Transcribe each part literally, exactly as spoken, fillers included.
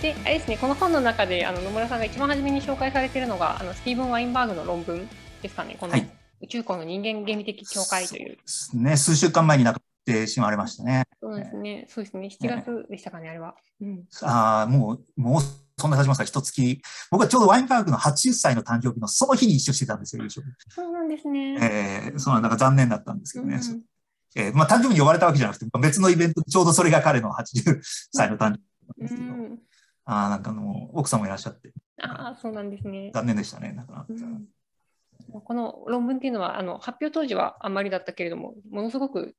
で、あれですね、この本の中であの野村さんが一番初めに紹介されているのがあのスティーブン・ワインバーグの論文ですかね、この宇宙港の人間原理的境界という。はい、ですね、数週間前になってしまいましたね。そうですね、そうですね、しちがつでしたかね、ねあれは。うん、ああ、もう、もうそんな経ちますか、一月。僕はちょうどワインバーグのはちじゅっさいの誕生日のその日に一緒してたんですよ、そうなんですね。えー、そうなんだ、残念だったんですけどね。うんうんえーまあ、誕生日に呼ばれたわけじゃなくて、別のイベント、ちょうどそれが彼のはちじゅっさいの誕生日。ですけどうん、あなんかの奥さんもいらっしゃってあそうなんですね残念でしたねなかなか、うん、この論文っていうのはあの発表当時はあんまりだったけれどもものすごく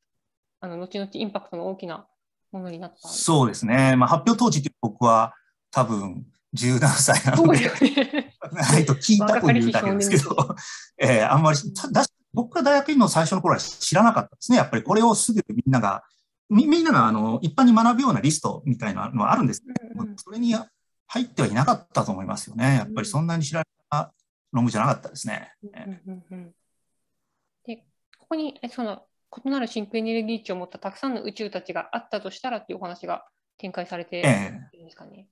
あの後々インパクトの大きなものになったそうですね、まあ、発表当時って僕は多分じゅうななさいなので、ね、ないと聞いたというだけですけど、えー、あんまりだ僕が大学院の最初の頃は知らなかったですねやっぱりこれをすぐみんながみ, みんながあの一般に学ぶようなリストみたいなのはあるんですけど、うんうん、それに入ってはいなかったと思いますよね。やっぱりそんなに知られた論文じゃなかったですね。うんうんうん、でここにその異なる真空エネルギー値を持ったたくさんの宇宙たちがあったとしたらというお話が展開されているんですかね。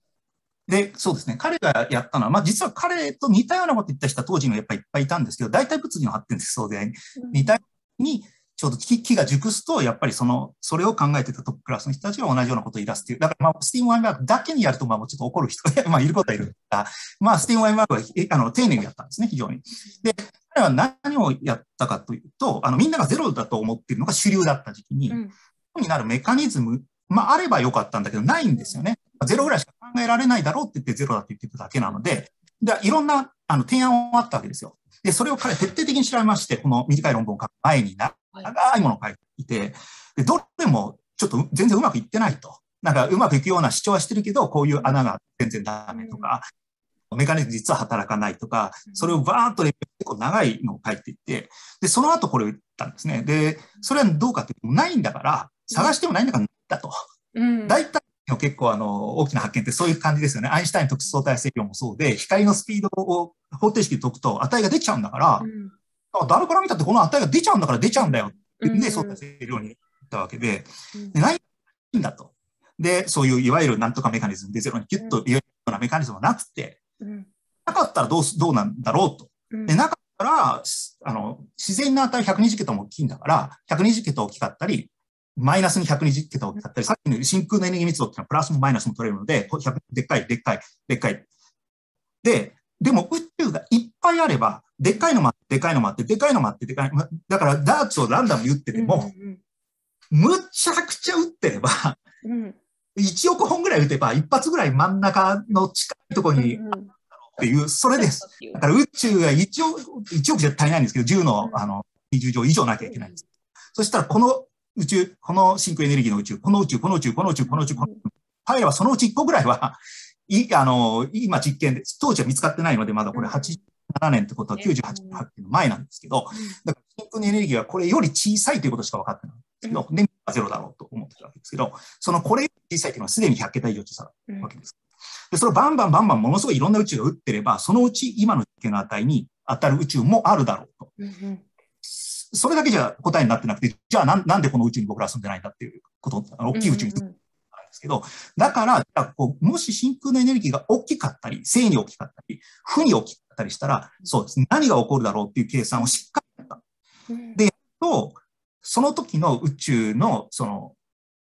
えー、でそうですね彼がやったのは、まあ、実は彼と似たようなこと言った人は当時もやっぱりいっぱいいたんですけど代替物理の発展でそうで、うん、似たようにちょうど木が熟すと、やっぱりその、それを考えてたトップクラスの人たちが同じようなことを言い出すっていう。だから、まあ、スティーブン・ワインバーグだけにやると、まあ、もうちょっと怒る人が、まあ、いることはいるから、まあ、スティーブン・ワインバーグは、あの、丁寧にやったんですね、非常に。で、彼は何をやったかというと、あの、みんながゼロだと思っているのが主流だった時期に、うん、そうになるメカニズム、まあ、あればよかったんだけど、ないんですよね。ゼロぐらいしか考えられないだろうって言って、ゼロだって言ってただけなので、でいろんな、あの、提案もあったわけですよ。で、それを彼、徹底的に調べまして、この短い論文を書く前にな、長いものを書いていて、でどれもちょっと全然うまくいってないと。なんかうまくいくような主張はしてるけど、こういう穴が全然ダメとか、うん、メカニズム実は働かないとか、それをバーンと結構長いのを書いていて、で、その後これを言ったんですね。で、それはどうかっていうと、ないんだから、探してもないんだから、だと。うん、大体の結構あの大きな発見ってそういう感じですよね。アインシュタイン特殊相対性理論もそうで、光のスピードを方程式で解くと値が出ちゃうんだから、うん誰から見たってこの値が出ちゃうんだから出ちゃうんだよで相対性理論に言ったわけで、うん、でないんだとでそういういわゆるなんとかメカニズムでゼロにキュッと言えるようなメカニズムはなくて、うん、なかったらどうどうなんだろうと、うん、でなかったらあの自然な値ひゃくにじゅっけたも大きいんだからひゃくにじゅっけた大きかったりマイナスにひゃくにじゅっけた大きかったりさっきの真空のエネルギー密度っていうのはプラスもマイナスも取れるのででっかいでっかいでっかいででも宇宙がいっぱいあればでっかいのもあって、でかいのもあって、でかいのもあって、でかいのもあって、だからダーツをランダムに打ってても、うんうん、むちゃくちゃ打ってれば、うん、いちおくほんぐらい打てば、一発ぐらい真ん中の近いところにあるっていう、それです。だから宇宙がいちおくじゃ足りないんですけど、じゅうの、あのにじゅうじょう以上なきゃいけないんです。そしたら、この宇宙、この真空エネルギーの宇宙、この宇宙、この宇宙、この宇宙、この宇宙、この宇宙、入ればそのうちいっこぐらいは、いあの今実験で、当時は見つかってないので、まだこれはちじゅうななねんってことはきゅうじゅうはちねん発見の前なんですけど、だから真空のエネルギーはこれより小さいということしか分かってないんですけど、で、ゼロだろうと思ってたわけですけど、そのこれより小さいというのはすでにひゃっけた以上小さいわけです。で、それをバンバンバンバンものすごいいろんな宇宙が打ってれば、そのうち今の実験の値に当たる宇宙もあるだろうと。それだけじゃ答えになってなくて、じゃあ な, なんでこの宇宙に僕ら住んでないんだっていうこと、大きい宇宙に住んでない。ですけどだからこうもし真空のエネルギーが大きかったり正に大きかったり負に大きかったりしたらそうです、ね、何が起こるだろうっていう計算をしっかりやった。でやっとその時の宇宙 の, その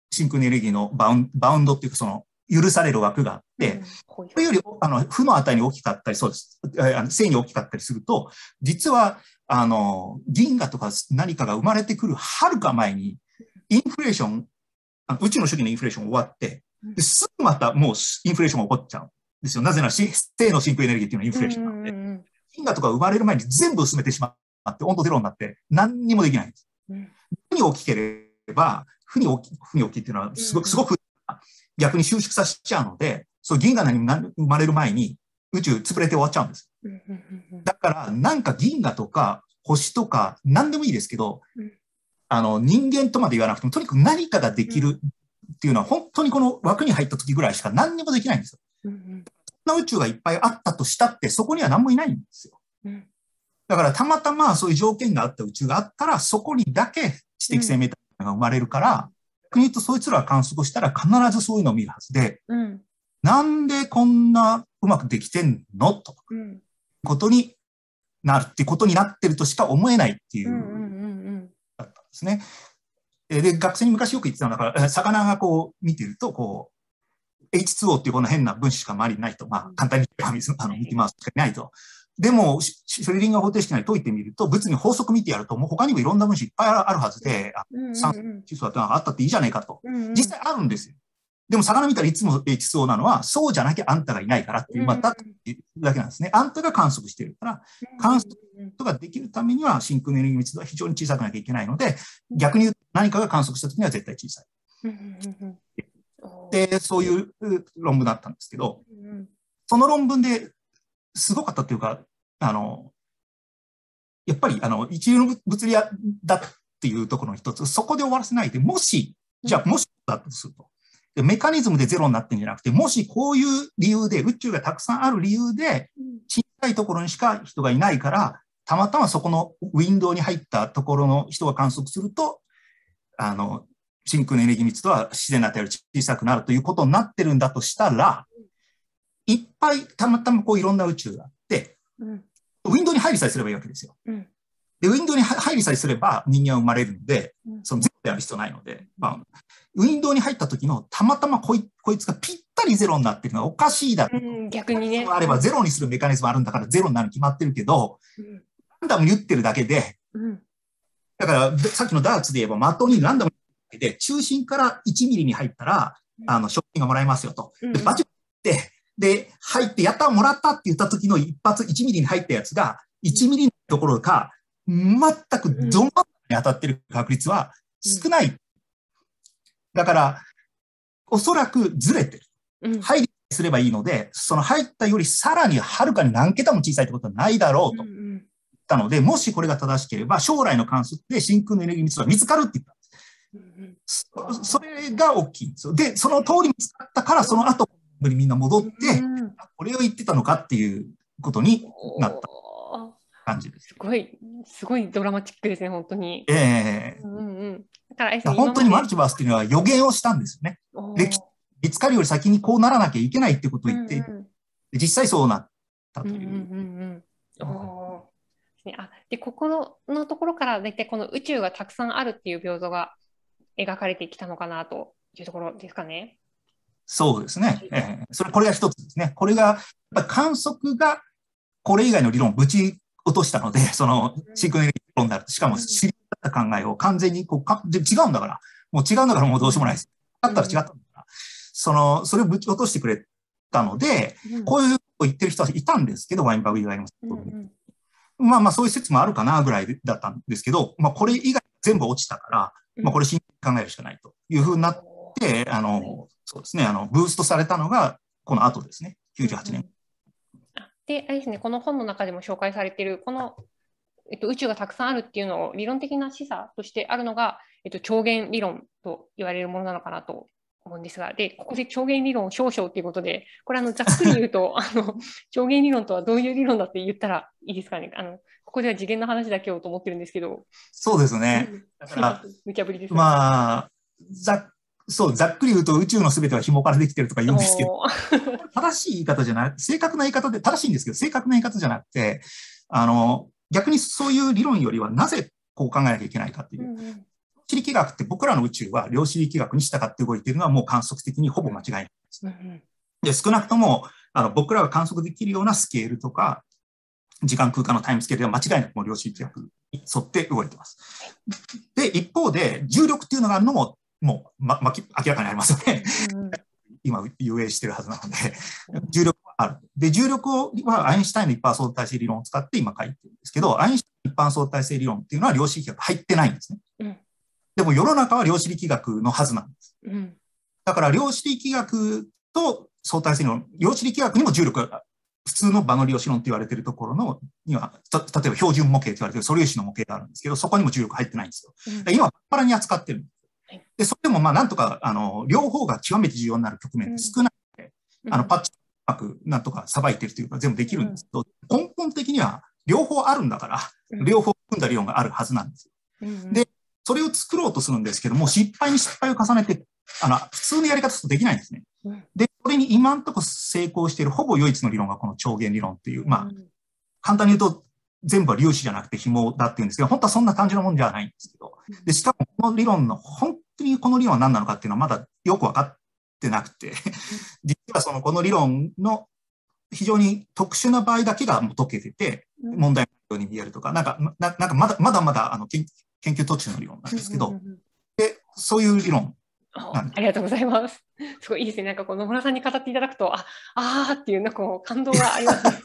真空エネルギーのバ ウ, ンバウンドっていうかその許される枠があってそれよりあの負の値に大きかったりそうです正に大きかったりすると実はあの銀河とか何かが生まれてくるはるか前にインフレーション宇宙の初期のインフレーション終わって、すぐまたもうインフレーションが起こっちゃうんですよ。なぜなら、正の真空エネルギーっていうのはインフレーションなので、銀河とか生まれる前に全部薄めてしまって、温度ゼロになって何にもできないんです。負に大きければ、負に大きい、負に大きいっていうのはすごく、すごく逆に収縮させちゃうので、そう銀河に生まれる前に宇宙潰れて終わっちゃうんです。だから、なんか銀河とか星とか何でもいいですけど、あの人間とまで言わなくても、とにかく何かができるっていうのは、本当にこの枠に入った時ぐらいしか何にもできないんですよ。そんな宇宙がいっぱいあったとしたって、そこには何もいないんですよ。だから、たまたまそういう条件があった宇宙があったら、そこにだけ知的生命体が生まれるから、逆に言うと、そいつらが観測したら必ずそういうのを見るはずで、なんでこんなうまくできてんのと、うん、ことになるってことになってるとしか思えないっていう、うんうんうんうん、だったんですね。で、学生に昔よく言ってたのだから、魚がこう見てると、こう、エイチツーオー っていうこの変な分子しか周りにないと、まあ、簡単にあの見てますしかないと。でも、シュレディンガー方程式なり解いてみると、物理の法則見てやると、もう他にもいろんな分子いっぱいあるはずで、酸素、窒素だってのがあったっていいじゃないかと。実際あるんですよ。でも、魚見たらいつも エイチツーオー なのは、そうじゃなきゃあんたがいないからっていう、まただけなんですね。あんたが観測してるから、観測ができるためには、真空のエネルギー密度は非常に小さくなきゃいけないので、逆に言うと何かが観測したときには絶対小さい。で、そういう論文だったんですけど、その論文ですごかったというか、あの、やっぱり、あの、一流の物理だっていうところの一つ、そこで終わらせないで、もし、じゃあ、もしだとすると。メカニズムでゼロになってるんじゃなくて、もしこういう理由で、宇宙がたくさんある理由で、小さいところにしか人がいないから、たまたまそこのウィンドウに入ったところの人が観測すると、あの、真空のエネルギー密度は自然な値より小さくなるということになってるんだとしたら、いっぱいたまたまこういろんな宇宙があって、うん、ウィンドウに入りさえすればいいわけですよ。うん、で、ウィンドウに入りさえすれば人間は生まれるので、うん、そのゼロである必要ないので、まあ、ウィンドウに入った時のたまたまこ い, こいつがぴったりゼロになってるのはおかしいだと、うん、逆にね。あればゼロにするメカニズムあるんだからゼロになるに決まってるけど、うん、ランダムに打ってるだけで、うん、だからさっきのダーツで言えば的にランダムに打ってて、中心からいちミリに入ったら、あの、賞金がもらえますよと。で、バチって、うんで、入って、やったもらったって言った時の一発、いちミリに入ったやつが、いちミリのところか、全くゾンマップに当たってる確率は少ない。だから、おそらくずれてる。入りすればいいので、その入ったよりさらにはるかに何桁も小さいってことはないだろうと言ったので、もしこれが正しければ、将来の観測で真空のエネルギー密度は見つかるって言ったんです。そ, それが大きいんですよ。で、その通り見つかったから、その後、にみんな戻って、うん、これを言ってたのかっていうことになった感じです。すごい、すごいドラマチックですね、本当に。ええー。うんうん。だから本当にマルチバースっていうのは予言をしたんですよね。で、見つかるより先にこうならなきゃいけないってことを言って、うんうん、実際そうなったという。うんうんうん、おあで、ここ の, のところから大体この宇宙がたくさんあるっていう描像が描かれてきたのかなというところですかね。そうですね。えー、それ、これが一つですね。これが、観測が、これ以外の理論をぶち落としたので、その、真空エネルギー理論である。しかも、知り合った考えを完全にこうか、で違うんだから、もう違うんだからもうどうしようもないです。だったら違ったんだから。その、それをぶち落としてくれたので、こういうことを言ってる人はいたんですけど、ワインバーグ以外にも。まあまあ、そういう説もあるかな、ぐらいだったんですけど、まあ、これ以外全部落ちたから、まあ、これ真空に考えるしかないというふうになって、あの、そうですね、あのブーストされたのがこの後ですね、きゅうじゅうはちねん。で、あれですね、この本の中でも紹介されている、この、えっと、宇宙がたくさんあるっていうのを理論的な示唆としてあるのが、えっと、超弦理論と言われるものなのかなと思うんですが、で、ここで超弦理論少々ということで、これあのざっくり言うとあの、超弦理論とはどういう理論だって言ったらいいですかね。あのここでは次元の話だけをと思ってるんですけど。そうですね。だから無茶ぶりです、ね。まあざそう、ざっくり言うと宇宙のすべては紐からできてるとか言うんですけど、正しい言い方じゃない、正確な言い方で、正しいんですけど、正確な言い方じゃなくて、あの、逆にそういう理論よりはなぜこう考えなきゃいけないかっていう。うん、地理気学って僕らの宇宙は量子力学に従って動いているのはもう観測的にほぼ間違いないんです。うん、で、少なくとも、あの、僕らが観測できるようなスケールとか、時間空間のタイムスケールでは間違いなくもう量子力学に沿って動いてます。で、一方で、重力っていうのがあるのも、もう、ま、まき、明らかにありますよね。うん、今、遊泳してるはずなので、重力はある。で、重力はアインシュタインの一般相対性理論を使って今書いてるんですけど、アインシュタインの一般相対性理論っていうのは量子力学入ってないんですね。うん、でも世の中は量子力学のはずなんです。うん、だから量子力学と相対性理論、量子力学にも重力が、普通の場の量子論って言われてるところの、には、た例えば標準模型って言われてる素粒子の模型があるんですけど、そこにも重力入ってないんですよ。うん、今、パラに扱ってる。で、それでも、まあ、なんとか、あの、両方が極めて重要になる局面が少なくて、うん、あの、パッチうまく、なんとかさばいてるというか、全部できるんですけど、うん、根本的には、両方あるんだから、うん、両方組んだ理論があるはずなんですよ。うん、で、それを作ろうとするんですけども、失敗に失敗を重ねて、あの普通のやり方するとできないんですね。で、これに今のところ成功しているほぼ唯一の理論がこの超弦理論っていう、まあ、簡単に言うと全部は粒子じゃなくて紐だっていうんですけど、本当はそんな単純なもんじゃないんですけど、で、しかもこの理論の、本当にこの理論は何なのかっていうのはまだよく分かってなくて、実はそのこの理論の非常に特殊な場合だけがもう解けてて、問題のように見えるとか、なんか、ななんかまだまだまだあの研究途中の理論なんですけど、で、そういう理論。ありがとうございます。すごいいいですね。なんかこう野村さんに語っていただくと、ああーっていうなんかこう感動があります。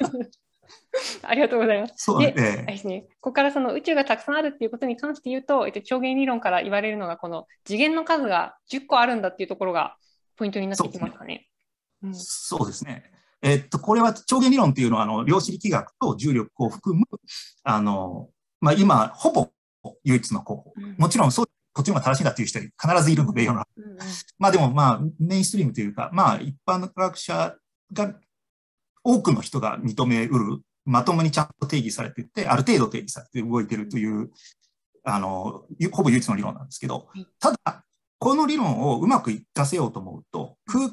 ありがとうございます。そうで、えー、ですね。ここからその宇宙がたくさんあるっていうことに関して言うと、えっと、超弦理論から言われるのがこの次元の数がじゅっこあるんだっていうところがポイントになってきますかね。そうですね。うん、えー、っとこれは超弦理論っていうのはあの量子力学と重力を含むあのまあ今ほぼ唯一の候補。うん、もちろんそう。こっちの方が正しいんだっていう人は必ずいるので、世の中。まあでもまあメインストリームというか、まあ一般の科学者が多くの人が認めうる、まともにちゃんと定義されていて、ある程度定義されて動いてるという、あの、ほぼ唯一の理論なんですけど、ただ、この理論をうまく活かせようと思うと、空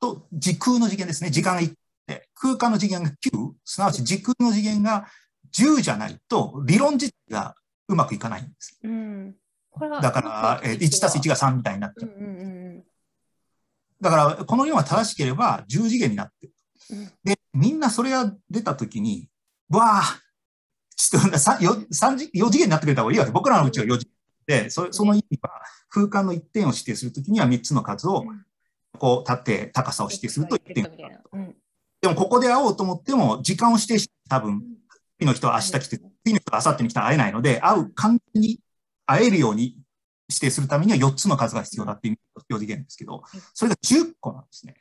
と時空の次元ですね、時間がいちって、空間の次元がきゅう、すなわち時空の次元がじゅうじゃないと、理論自体がうまくいかないんです。うん、だから、いちたすいちがさんみたいになっちゃう。だから、この理論は正しければじゅう次元になってる。うん、で、みんなそれが出たときに、わあ、ちょっとよん次元になってくれた方がいいわけ。僕らのうちはよん次元で、その意味は空間のいってんを指定するときにはみっつの数を、こう、縦、高さを指定するといってんになると。うん、でも、ここで会おうと思っても、時間を指定して、多分、次の人は明日来て、次の人は明後日に来たら会えないので、会う完全に、会えるように指定するためにはよっつの数が必要だっていうよん次元ですけど、それがじゅっこなんですね。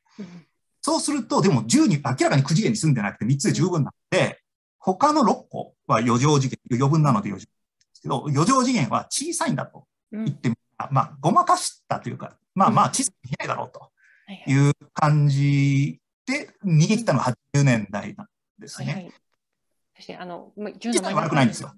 そうすると、でもじゅうに、明らかにきゅう次元に住んでなくてみっつで十分なので、他のろっこは余剰次元、余分なので余剰次元ですけど、余剰次元は小さいんだと言ってみたら、まあ、ごまかしたというか、まあまあ小さく見えないだろうという感じで逃げ切ったのがはちじゅうねんだいなんですね。実は悪くないんですよ。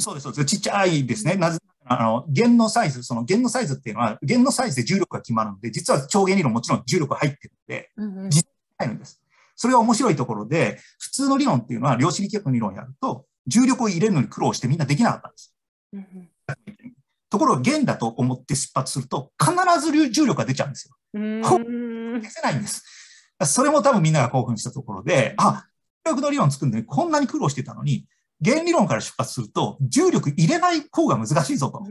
そうです、そうです。ちっちゃいですね。なぜあの、弦のサイズ、その弦のサイズっていうのは、弦のサイズで重力が決まるので、実は超弦理論もちろん重力が入ってるので、うんうん、実際に入るんです。それは面白いところで、普通の理論っていうのは、量子力学の理論をやると、重力を入れるのに苦労してみんなできなかったんです。うんうん、ところが弦だと思って出発すると、必ず重力が出ちゃうんですよ。ほぼ消せないんです。それも多分みんなが興奮したところで、あ、重力の理論作るのにこんなに苦労してたのに、原理論から出発すると、重力入れない方が難しいぞと。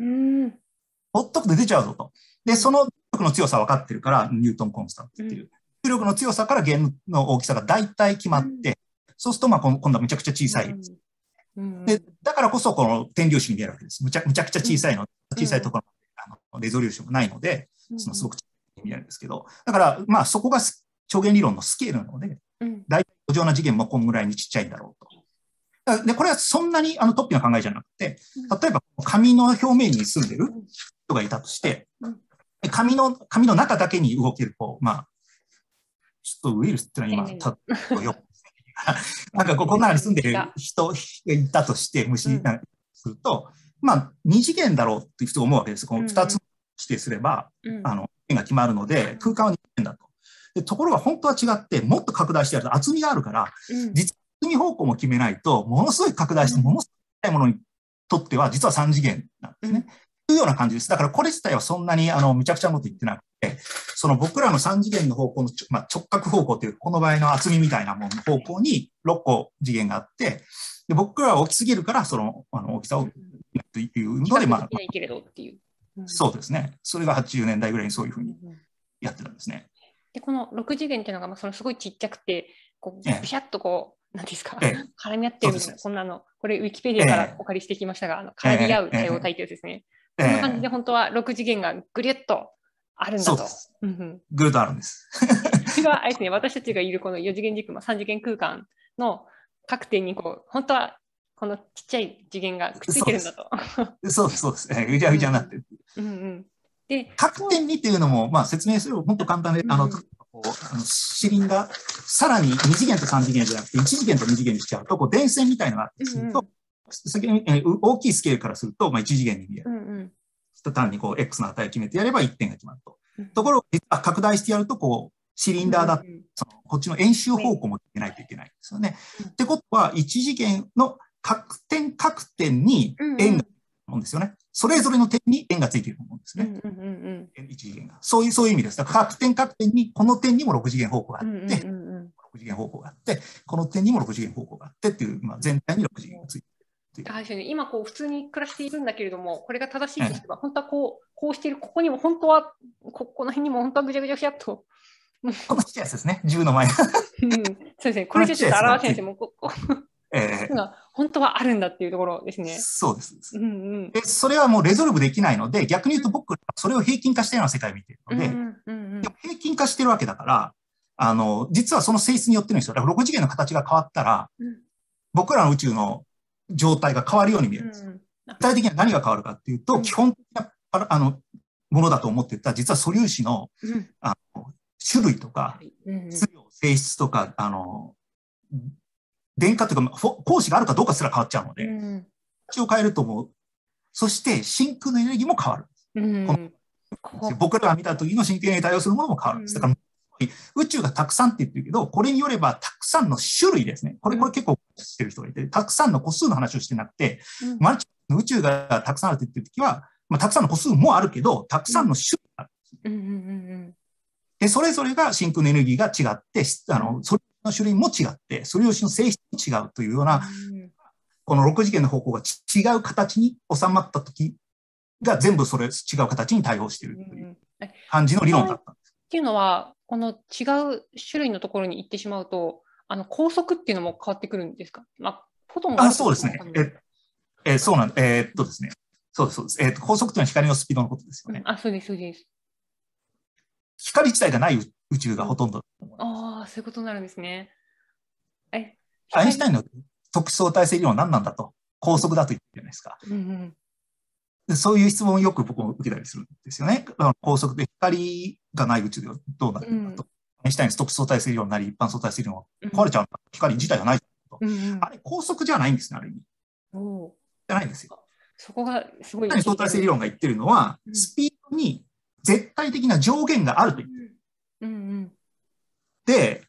ほっとくと出ちゃうぞと。で、その重力の強さ分かってるから、ニュートンコンスタントっていう。重力の強さから弦の大きさが大体決まって、そうすると、まあ、今度はむちゃくちゃ小さい。で、だからこそ、この点粒子に見えるわけです。むちゃ、むちゃくちゃ小さいの。小さいところのレゾリューションもないので、そのすごく小さいに見えるんですけど、だから、まあ、そこが超弦理論のスケールなので、大体異常な次元もこんぐらいにちっちゃいんだろうと。で、これはそんなにあの突飛な考えじゃなくて、例えば紙の表面に住んでる人がいたとして、紙の、紙の中だけに動ける、こう、まあ、ちょっとウイルスってのは今、たよなんかここの中に住んでる人がいたとして、虫なんかすると、まあ、に次元だろうって普通思うわけです。このふたつ指定すれば、あの、円が決まるので、空間はに次元だと。で、ところが本当は違って、もっと拡大してやると厚みがあるから、実は進み方向も決めないと、ものすごい拡大して、ものすごい小さいものにとっては、実はさん次元なんですね。というような感じです。だからこれ自体はそんなに、あの、むちゃくちゃなこと言ってなくて、その僕らのさん次元の方向の、まあ、直角方向という、この場合の厚みみたいなものの方向にろっこ次元があって、で僕らは大きすぎるから、その、あの、大きさを、というので、まあ、そうですね。それがはちじゅうねんだいぐらいにそういうふうにやってたんですね。で、このろく次元っていうのが、まあ、そのすごいちっちゃくて、こう、ビシャッとこう、なんですか、ええ、絡み合ってるみたいな、こんなの、これ、ウィキペディアからお借りしてきましたが、ええ、あの絡み合う多様体というですね、ええ、こんな感じで、本当はろく次元がぐりゅっとあるんだと。ぐるっとあるんです。それはあれですね、私たちがいるこのよん次元軸もさん次元空間の各点にこう、本当はこのちっちゃい次元がくっついてるんだと。そうです、そうです。ぐちゃぐちゃになってる。うんうん、で各点にっていうのも、まあ、説明すると本当簡単で、あの、うんうん、こうあのシリンダー、さらにに次元とさん次元じゃなくて、いち次元とに次元にしちゃうと、こう電線みたいなのがあってすると、うんうん、大きいスケールからすると、まあ、いち次元に見える。うんうん、単にこう X の値を決めてやればいってんが決まると。ところが拡大してやるとこうシリンダーだと、そのこっちの円周方向もいけないといけないんですよね。ってことは一次元の各点各点に円がついていると思うんですよね。それぞれの点に円がついていると思うんですね。一次元がそういうそういう意味です。だから各点各点にこの点にもろく次元方向があって、ろく次元方向があって、この点にもろく次元方向があってっていう、まあ、全体にろく次元がついている。確かに今こう普通に暮らしているんだけれども、これが正しいとすれば、本当はこうこうしている、ここにも本当は こ, この辺にも本当はぐちゃぐちゃぐちゃっとこのちっちゃいやつですね、じゅうの前、うん、そうですね、これじゃちょっと表せないですもうここ、えー、本当はあるんだっていうところですね。そうです、うんうん、でそれはもうレゾルブできないので、逆に言うと僕はそれを平均化したような世界を見ているので、うんうんうん、でも平均化してるわけだから、あの実はその性質によってるんですよ。だからろく次元の形が変わったら、うん、僕らの宇宙の状態が変わるように見えるんです。具体的には何が変わるかっていうと、うん、基本的なあのものだと思っていた実は素粒子の、うん、あの種類とか、うん、質量性質とかあの電荷というか光子があるかどうかすら変わっちゃうので、うん、形を変えるともう、そして真空のエネルギーも変わるんです、うん、この僕らが見た時の真空に対応するものも変わるんです。だから宇宙がたくさんって言ってるけど、これによればたくさんの種類ですね。これ、これ結構してる人がいて、たくさんの個数の話をしてなくて、うん、マルチの宇宙がたくさんあるって言ってるときは、まあ、たくさんの個数もあるけど、たくさんの種類があるんです、うん、で、それぞれが真空のエネルギーが違って、あの、素粒子の種類も違って、素粒子の性質も違うというような、うん、このろく次元の方向が違う形に収まったときが、全部それ違う形に対応しているという感じの理論だったんです。っていうのは、この違う種類のところに行ってしまうと、あの光速っていうのも変わってくるんですか？まあ、フォトンがあると思ったんですけど。あ、そうですね。え、え、そうなん、えー、っとですね。そうです、そうです。えー、っと、光速というのは光のスピードのことですよね。うん、あ、そうです、そうです。光自体がない宇宙がほとんどだと思います。ああ、そういうことになるんですね。え、アインシュタインの特相対性理論は何なんだと、光速だと言ってるじゃないですか。うんうんそういう質問をよく僕も受けたりするんですよね。光速で光がない宇宙ではどうなるのかと。アインシュタインの特相対性理論なり一般相対性理論が壊れちゃうのか、うん、光自体がないと、うんうん。あれ光速じゃないんですね、ある意味。おじゃないんですよ。そこがすごい。相対性理論が言ってるのは、うん、スピードに絶対的な上限があると言ってる、うんうんうん。で、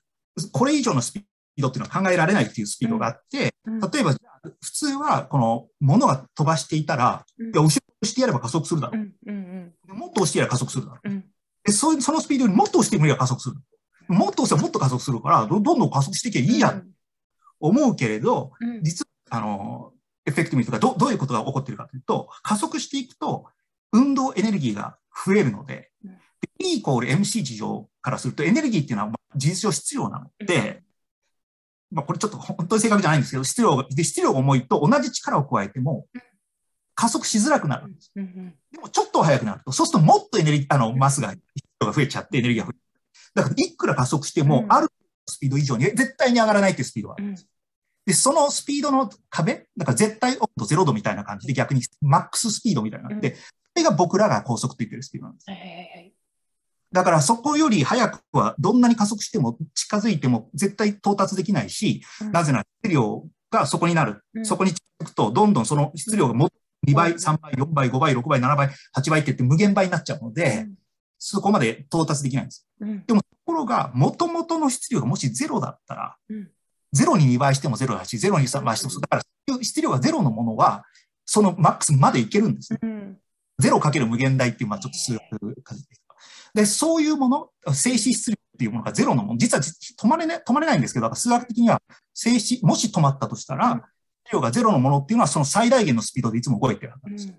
これ以上のスピードっていうのは考えられないっていうスピードがあって、うんうん、例えば、普通はこの物が飛ばしていたら、うん、いや後ろに押してやれば加速するだろう、うんうんうん、もっと押してやれば加速するだろう、うん、で そ, そのスピードよりもっと押してもいいば加速する、もっと押せばもっと加速するから ど, どんどん加速していけばいいやん、うん、思うけれど、うん、実はあのエフェクティブとか ど, どういうことが起こっているかというと、加速していくと運動エネルギーが増えるの で,、うん、で E イコール エムシー 事情からするとエネルギーっていうのは事実上必要なので、うんまあ、これちょっと本当に正確じゃないんですけど、質量が、で質量が重いと同じ力を加えても加速しづらくなるんです。でもちょっと速くなると、そうするともっとエネルギー、あの、マスが、質量が増えちゃってエネルギーが増える。だからいくら加速しても、あるスピード以上に絶対に上がらないというスピードがあるんです。で、そのスピードの壁、だから絶対温度ゼロどみたいな感じで逆にマックススピードみたいなので、それが僕らが高速と言ってるスピードなんです。だからそこより早くはどんなに加速しても近づいても絶対到達できないし、うん、なぜなら質量がそこになる、うん、そこに近づくとどんどんその質量がもっとにばい、さんばい、よんばい、ごばい、ろくばい、ななばい、はちばいっていって無限倍になっちゃうので、うん、そこまで到達できないんです、うん、でもところが元々の質量がもしゼロだったら、うん、ゼロににばいしてもゼロだしゼロにさんばいしても、だから質量がゼロのものはそのマックスまでいけるんです、うん、ゼロかける無限大っていう、まあちょっと数学感じです。で、そういうもの、静止質量っていうものがゼロのもの、実は止まれね、止まれないんですけど、数学的には静止、もし止まったとしたら、質量がゼロのものっていうのはその最大限のスピードでいつも動いてるわけです、うん。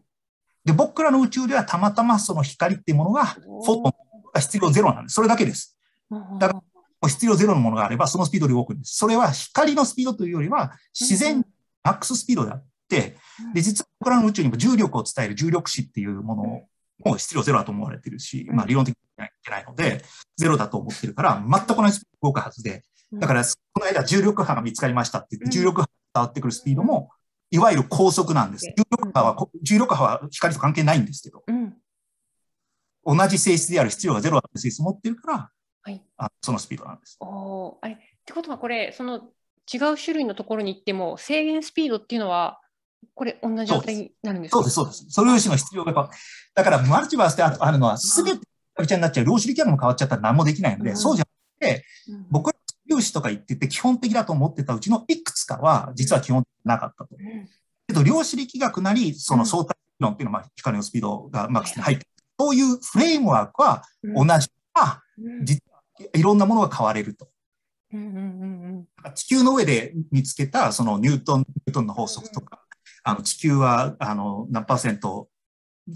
で、僕らの宇宙ではたまたまその光っていうものが、フォトンが質量ゼロなんです。それだけです。だから、質量ゼロのものがあれば、そのスピードで動くんです。それは光のスピードというよりは、自然マックススピードであって、で、実は僕らの宇宙にも重力を伝える重力子っていうものを、もう質量ゼロだと思われてるし、まあ、理論的にいけないので、うん、ゼロだと思ってるから、全く同じスピードが動くはずで、だから、この間重力波が見つかりましたって言って、重力波が伝わってくるスピードも、いわゆる高速なんです。重力波は、重力波は光と関係ないんですけど、うん、同じ性質である質量がゼロだという性質を持ってるから、はい、あそのスピードなんです。おあれってことは、これ、その違う種類のところに行っても、制限スピードっていうのは、これ同じ状態になるんですか？そうです、そうです。素粒子の質量が、だからマルチバースであるのは、すべてびちゃになっちゃう、量子力学も変わっちゃったら何もできないので、うん、そうじゃなくて、うん、僕ら粒子とか言ってて基本的だと思ってたうちのいくつかは実は基本的なかったと。うん、けど量子力学なりその相対理論っていうのは、まあ、光のスピードがうまく入って、うん、そういうフレームワークは同じが、うん、実はいろんなものが変われると。地球の上で見つけたそのニュートン、ニュートンの法則とか、うん、あの地球はあの何パーセント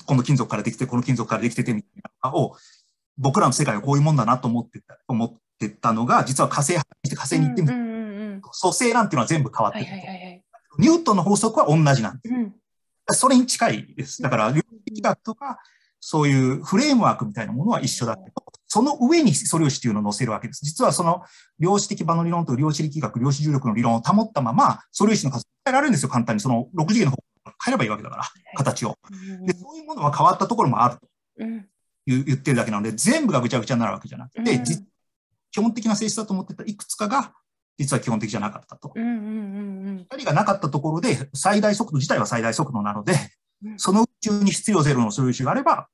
この金属からできてこの金属からできててみたいなのを僕らの世界はこういうもんだなと思ってた思ってたのが実は火星にして火星に行ってみると組成なんていうのは全部変わってると。ニュートンの法則は同じなんです、うん、それに近いです。だから量子力学とかそういうフレームワークみたいなものは一緒だけど、その上に素粒子というのを載せるわけです。実はその量子的場の理論と量子力学、量子重力の理論を保ったまま、素粒子の数を変えられるんですよ、簡単に。そのろく次元の方から変えればいいわけだから、形を。で、そういうものは変わったところもあると言ってるだけなので、全部がぐちゃぐちゃになるわけじゃなくて、基本的な性質だと思ってたいくつかが、実は基本的じゃなかったと。ふたりがなかったところで、最大速度自体は最大速度なので、その宇宙に質量ゼロの素粒子があれば、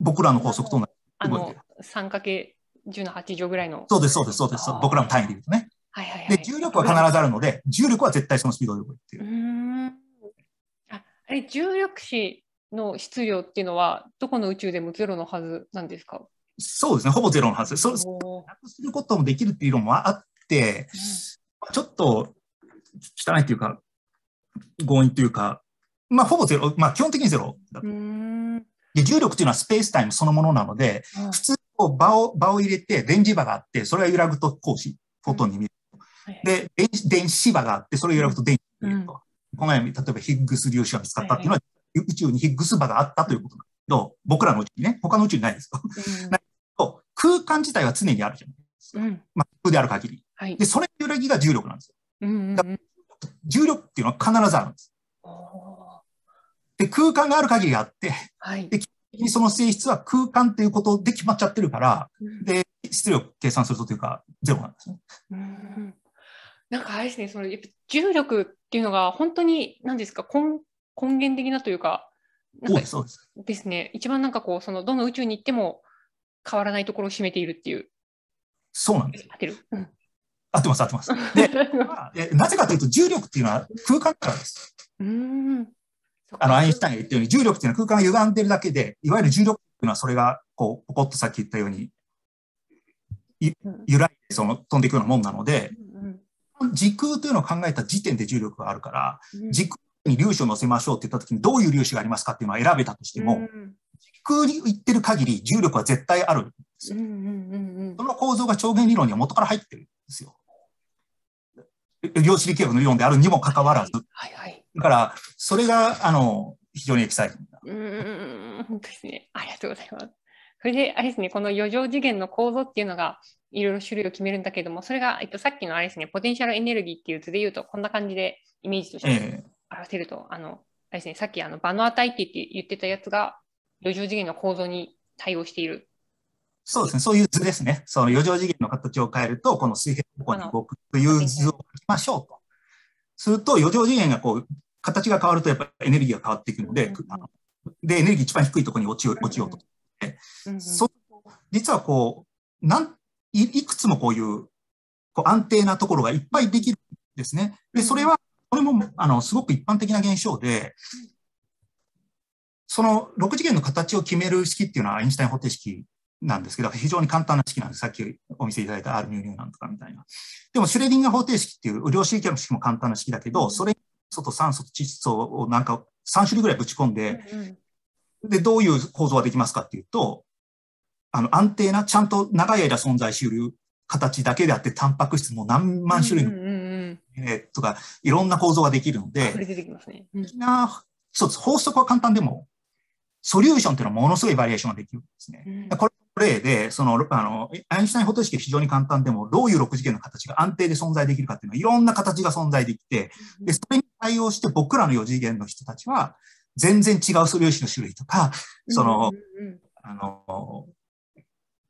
僕らの法則と同じ。あの さんかけるじゅうのはち 乗ぐらいの。そうです、そうです、そうです。僕らの単位で言うとね。はいはいはい。で、重力は必ずあるので、重力は絶対そのスピードで動いている。うん。あ、あれ、重力子の質量っていうのは、どこの宇宙でもゼロのはずなんですか？そうですね、ほぼゼロのはず。それ、なくすることもできるっていうのもあって、うん、ちょっと汚いというか、強引というか、まあ、ほぼゼロ、まあ、基本的にゼロだと。うん。で重力というのはスペースタイムそのものなので、うん、普通こう場を、場を入れて電磁場があって、それが揺らぐと光子、フォトンに見えると。で、電子、電子場があって、それを揺らぐと電子に見えると。うん、このように、例えばヒッグス粒子が見つかったっていうのは、はいはい、宇宙にヒッグス場があったということなんだけど、僕らの宇宙にね、他の宇宙にないですよ。うん、だけど空間自体は常にあるじゃないですか。うん、まあ、空である限り。はい、で、それの揺らぎが重力なんですよ。重力っていうのは必ずあるんです。で空間がある限りあって、はい、で基本的にその性質は空間ということで決まっちゃってるから、うん、で質量計算するとというかゼロなんですね。うんなんかあれですね、そのやっぱ重力っていうのが本当に何ですか 根, 根源的なというか、そうですそうですですね。一番なんかこうそのどの宇宙に行っても変わらないところを占めているっていう。そうなんです。合ってる。うん、合ってます合ってます。でなぜかというと重力っていうのは空間からです。うん。あのアインシュタインが言ったように重力というのは空間が歪んでるだけで、いわゆる重力というのはそれがこうポコッとさっき言ったように揺らいでその飛んでいくようなもんなので、時空というのを考えた時点で重力があるから、時空に粒子を乗せましょうって言った時にどういう粒子がありますかっていうのは選べたとしても、時空に行ってる限り重力は絶対あるんですよ。その構造が超弦理論には元から入ってるんですよ。量子力学の理論であるにもかかわらず。はいはい、だから、それが、あの、非常にエキサイティングだ。うん、本当ですね。ありがとうございます。それで、あれですね、この余剰次元の構造っていうのが、いろいろ種類を決めるんだけれども、それが、えっと、さっきのあれですね、ポテンシャルエネルギーっていう図で言うと、こんな感じでイメージとして表せると、えー、あの、あれですね、さっき、あの、場の値って言ってたやつが、余剰次元の構造に対応している。そうですね、そういう図ですね。その余剰次元の形を変えると、この水平方向に動くという図を書きましょうと。すると、余剰次元がこう、形が変わるとやっぱりエネルギーが変わっていくので、で、エネルギー一番低いところに落ちよう、落ちようと。実はこう、なん、い、いくつもこういう、こう安定なところがいっぱいできるんですね。で、それは、これも、あの、すごく一般的な現象で、そのろく次元の形を決める式っていうのはアインシュタイン方程式なんですけど、非常に簡単な式なんです。さっきお見せいただいた R ミューニューなんとかみたいな。でも、シュレディンガー方程式っていう量子力学の式も簡単な式だけど、それ素と酸素と窒素をなんかさん種類ぐらいぶち込んで、うん、うん、で、どういう構造ができますかっていうと、あの、安定な、ちゃんと長い間存在しうる形だけであって、タンパク質も何万種類の、え、とか、いろんな構造ができるので、これ出てきますね。うん、な、そうです。法則は簡単でも、ソリューションっていうのはものすごいバリエーションができるんですね。うん、これ例で、その、あの、アインシュタイン方程式は非常に簡単でも、どういうろく次元の形が安定で存在できるかっていうのは、いろんな形が存在できて、で、それに対応して僕らのよ次元の人たちは、全然違う素粒子の種類とか、その、あの、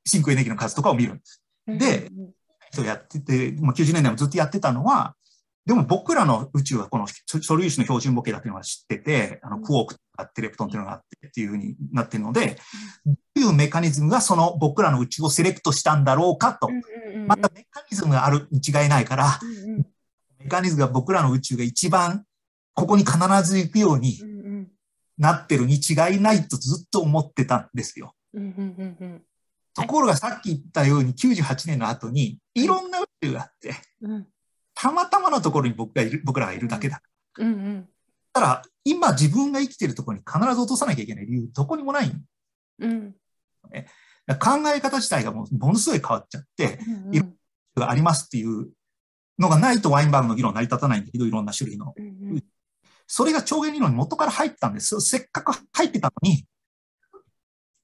真空エネルギーの数とかを見るんです。で、そうやってて、もうきゅうじゅうねんだいもずっとやってたのは、でも僕らの宇宙はこの素粒子の標準模型だというのは知ってて、あの、クォークとあって、レプトンっていうのがあってっていうふうになってるので、どういうメカニズムがその僕らの宇宙をセレクトしたんだろうかと。またメカニズムがあるに違いないから、メカニズムが僕らの宇宙が一番ここに必ず行くようになってるに違いないとずっと思ってたんですよ。ところがさっき言ったようにきゅうじゅうはちねんの後にいろんな宇宙があって、たまたまのところに僕がいる、僕らがいるだけだ。うんうん、だから今自分が生きてるところに必ず落とさなきゃいけない理由どこにもない、うん、だから考え方自体がもうものすごい変わっちゃって、うんうん、いろんな種類がありますっていうのがないとワインバーグの議論成り立たないんだけど、いろんな種類の、うんうん、それが超弦理論に元から入ったんです。せっかく入ってたのに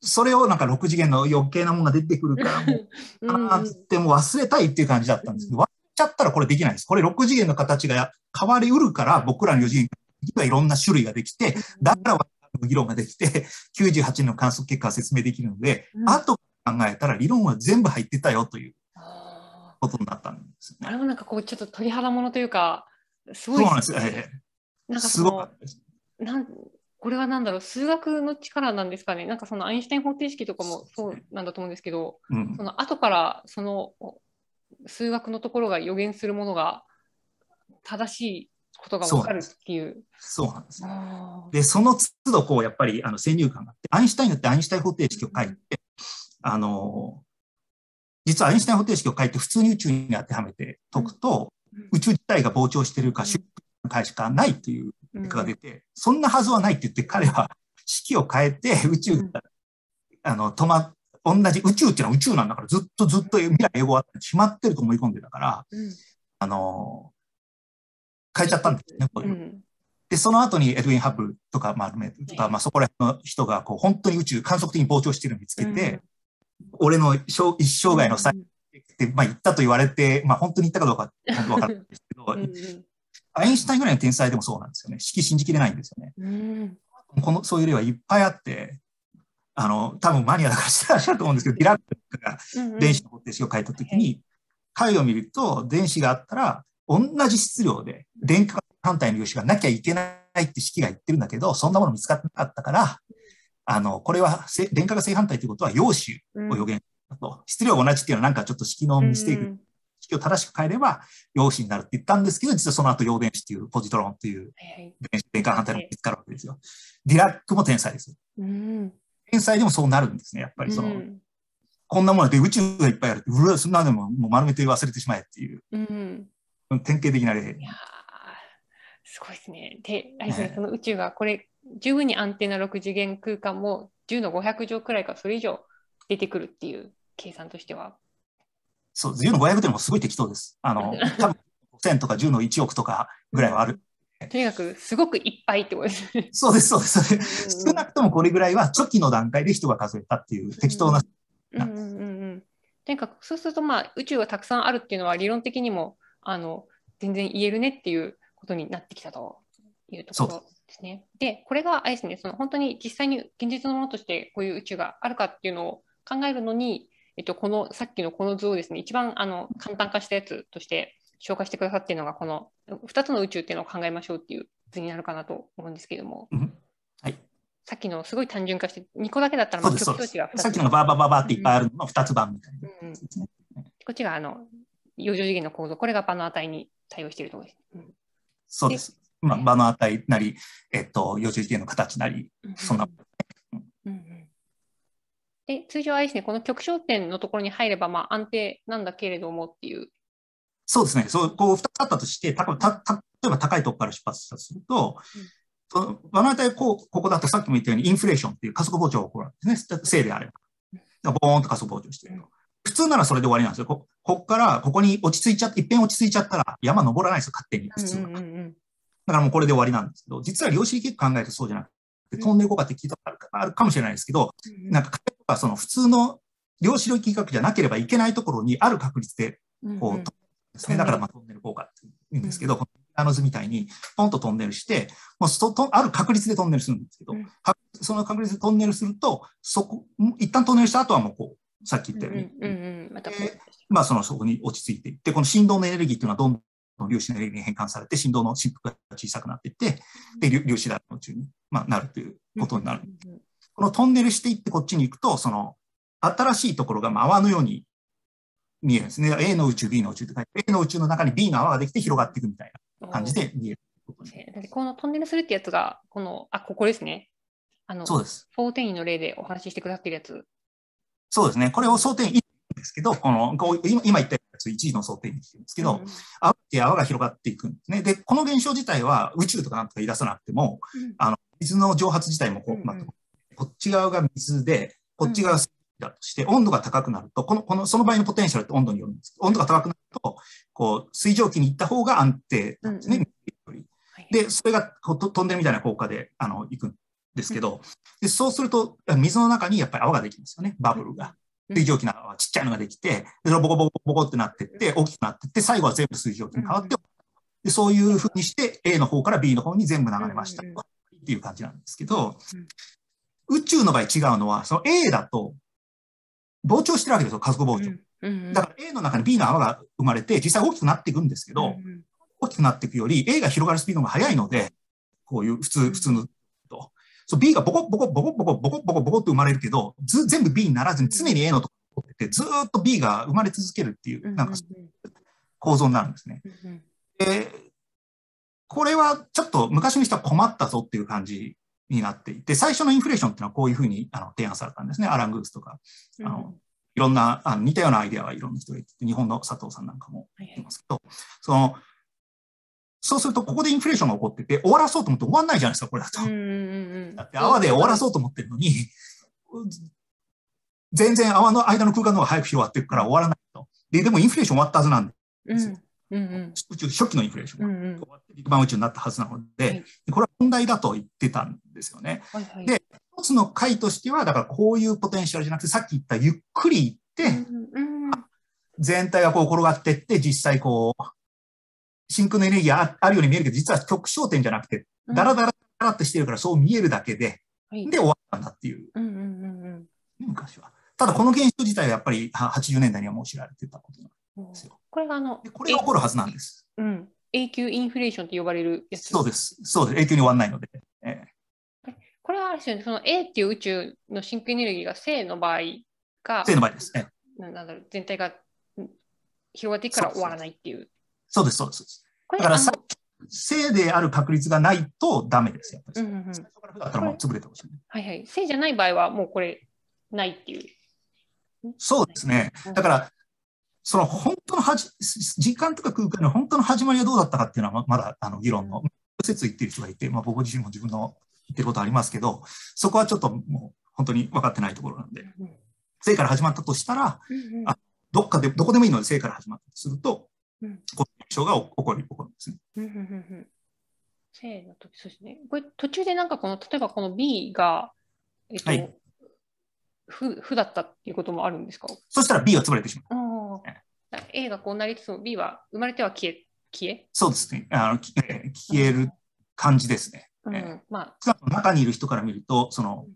それをなんかろく次元の余計なものが出てくるからもうなんてもう忘れたいっていう感じだったんですけど、うんうん、ちゃったらこれできないです。これろく次元の形が変わりうるから僕らのよん次元はいろんな種類ができて、だから我々の議論ができてきゅうじゅうはちねんの観測結果を説明できるので、うん、後考えたら理論は全部入ってたよということになったんですね。あれもなんかこうちょっと鳥肌ものというかすごいですね。すごかったです。なんこれは何だろう、数学の力なんですかね。なんかそのアインシュタイン方程式とかもそうなんだと思うんですけど、うん、その後からその数学のところが予言するものが正しいことが分かるっていう。そうなんです。で、その都度こうやっぱりあの先入観があって、アインシュタインだってアインシュタイン方程式を書いて、あの実はアインシュタイン方程式を書いて普通に宇宙に当てはめて解くと、うん、宇宙自体が膨張しているか縮小回しかないという結果が出て、うん、そんなはずはないって言って彼は式を変えて宇宙が、うん、あの止まって同じ宇宙っていうのは宇宙なんだからずっとずっと未来永劫あってしまってると思い込んでたから、うん、あの変えちゃったんですね、これ、うん、でその後にエドウィン・ハッブルとか、まあまあ、そこら辺の人がこう本当に宇宙観測的に膨張してるのを見つけて、うん、俺の一生涯の最後って、うんまあ、言ったと言われて、まあ、本当に言ったかどうか分からないんですけどうん、アインシュタインぐらいの天才でもそうなんですよね。式信じきれないんですよね、うん、このそういう例はいっぱいあって。あの多分マニアだから知ってらっしゃると思うんですけど、ディラックが電子の方程式を書いたときに、解を見ると電子があったら同じ質量で電荷反対の粒子がなきゃいけないって式が言ってるんだけど、そんなもの見つかってなかったから、あのこれは電荷が正反対ということは陽子を予言したと、うん、質量が同じっていうのはなんかちょっと式のミステイク、うん、式を正しく変えれば陽子になるって言ったんですけど、実はその後陽電子っていうポジトロンっていう電子電荷反対のものが見つかるわけですよ。ディラックも天才です。うん天才でもそうなるんですね、やっぱりその、うん、こんなもので宇宙がいっぱいあるって、うわ、そんなのももう丸めて忘れてしまえっていう、うん、典型的な例。いやすごいですね。で、ね、その宇宙がこれ、十分に安定なろく次元空間もじゅうのごひゃくじょうくらいか、それ以上出てくるっていう計算としては。そう、じゅうのごひゃくっていうのもすごい適当です。あの多分せんとかじゅうのいちおくとかぐらいはある。とにかくすごくいっぱいってことですね。そうですそうです。うん、少なくともこれぐらいは初期の段階で人が数えたっていう適当な。うんうんうん、とにかくそうするとまあ宇宙がたくさんあるっていうのは理論的にもあの全然言えるねっていうことになってきたというところですね。でこれがあれですね、その本当に実際に現実のものとしてこういう宇宙があるかっていうのを考えるのに、えっとこのさっきのこの図をですね一番あの簡単化したやつとして。紹介してくださっているのがこのふたつの宇宙っていうのを考えましょうっていう図になるかなと思うんですけれども、うんはい、さっきのすごい単純化してにこだけだったら極端値がさっきのバーバーバーバーっていっぱいあるのがふたつばんみたいな、うんうん、こっちがあの余剰次元の構造、これが場の値に対応しているところです、うん、そうです、で、まあ、場の値なり、えっと、余剰次元の形なり、うん、そんな、うんうんうん、で通常はですねこの極小点のところに入ればまあ安定なんだけれどもっていう。そうですね、そうこうふたつあったとして、たたた例えば高いところから出発したとすると、場の値ここだとさっきも言ったようにインフレーションっていう加速膨張が起こるんですね、正であれば。だからボーンと加速膨張していると。普通ならそれで終わりなんですよ。ここからここに落ち着いちゃって、いっぺん落ち着いちゃったら山登らないですよ、勝手に普通は。だからもうこれで終わりなんですけど、実は量子力学考えるとそうじゃなくて、飛んでいこうかって聞いたことある か, あるかもしれないですけど、なんか彼はその普通の量子力学じゃなければいけないところにある確率でこう、うんうんですね、だからまあトンネル効果って言うんですけど、うん、このあの図みたいにポンとトンネルしてもうとある確率でトンネルするんですけど、うん、その確率でトンネルするとそこ一旦トンネルした後はもうこうさっき言ったようにそこに落ち着いていって、この振動のエネルギーっていうのはどん粒子のエネルギーに変換されて振動の振幅が小さくなっていって、で粒子だらけの宇宙に、まあ、なるということになる。このトンネルしていってこっちに行くと、その新しいところが泡のように見えるんですね。A の宇宙、B の宇宙って書いて、A の宇宙の中に B の泡ができて広がっていくみたいな感じで見えることになる。このトンネルするってやつが、この、あ、ここですね。あの、そうです。総転移の例でお話ししてくださってるやつ。そうですね。これを総転移ですけど、この今言ったやついちいの想定にしてるんですけど、うん、泡って泡が広がっていくんですね。で、この現象自体は宇宙とかなんとか言い出さなくても、うん、あの水の蒸発自体もこう、うんうん、まあ、こっち側が水で、こっち側が水だとして、うん、温度が高くなると、この、この、その場合のポテンシャルって温度によるんですけど、温度が高くなると、こう、水蒸気に行った方が安定なんですね、うんうん、で、それがトンネルみたいな効果で、あの、行くんですけど、うん、で、そうすると、水の中にやっぱり泡ができるんですよね、バブルが。うん、水蒸気のちっちゃいのができて、でボコボコボコってなってって、大きくなってって、最後は全部水蒸気に変わって、うん、でそういうふうにして、A の方から B の方に全部流れました、うん、っていう感じなんですけど、うん、宇宙の場合違うのは、その A だと膨張してるわけですよ、加速膨張。うん、だから A の中に B の泡が生まれて、実際大きくなっていくんですけど、うん、大きくなっていくより A が広がるスピードが速いので、こういう普通、普通のと。そう B がボコボコボコボコボコボコボコって生まれるけど、ず全部 B にならずに常に A のところに取ってて、ずーっと B が生まれ続けるっていう、なんかそういう構造になるんですね。で、これはちょっと昔の人は困ったぞっていう感じになっていて、最初のインフレーションっていうのはこういうふうにあの提案されたんですね。アラン・グースとか、あのいろんなあの似たようなアイデアはいろんな人がいて、日本の佐藤さんなんかも言ってますけど、そのそうすると、ここでインフレーションが起こってて、終わらそうと思って終わんないじゃないですか、これだと。だって泡で終わらそうと思ってるのに、全然泡の間の空間の方が早く広がっていくから終わらないと。で、でもインフレーション終わったはずなんですよ。うんうん、宇宙初期のインフレーションが、うん、終わってビッグバン宇宙になったはずなので、はい、これは問題だと言ってたんですよね。はいはい、で、一つの解としては、だからこういうポテンシャルじゃなくて、さっき言ったゆっくりいって、うんうん、全体がこう転がっていって、実際こう、真空のエネルギーがあるように見えるけど、実は極焦点じゃなくて、だらだらだらってしてるから、そう見えるだけで、うん、で終わったんだっていう、昔は。ただ、この現象自体はやっぱりはちじゅうねんだいにはもう知られてたことなんですよ。うん、これがあの、これが起こるはずなんです。うん、永久インフレーションって呼ばれるやつ。そうです、そうです、永久に終わらないので。ええ、これはあれですよね、その A っていう宇宙の真空エネルギーが正の場合が、正の場合ですね。なんだろう、全体が広がっていくから終わらないっていう。そうです、そうです。だから、正である確率がないとダメです。やっぱりうん、うん、最初からだったらもう潰れてほしい、ね。はいはい。正じゃない場合は、もうこれ、ないっていう。そうですね。だから、その本当のはじ、時間とか空間の本当の始まりはどうだったかっていうのは、まだあの議論の、説言ってる人がいて、まあ、僕自身も自分の言ってることありますけど、そこはちょっともう本当に分かってないところなんで、正から始まったとしたら、うんうん、あどっかで、どこでもいいので正から始まったとすると、うん、こういう現象が起こる、起こるんですね。うんうんうん、正の時、そうですね。これ途中でなんかこの例えばこの B が、えっとはい、負, 負だったっていうこともあるんですか。そしたら B は潰れてしまう。A がこうなりつつも B は生まれては消え、消え。そうですね。あの消える感じですね。まあ中にいる人から見るとその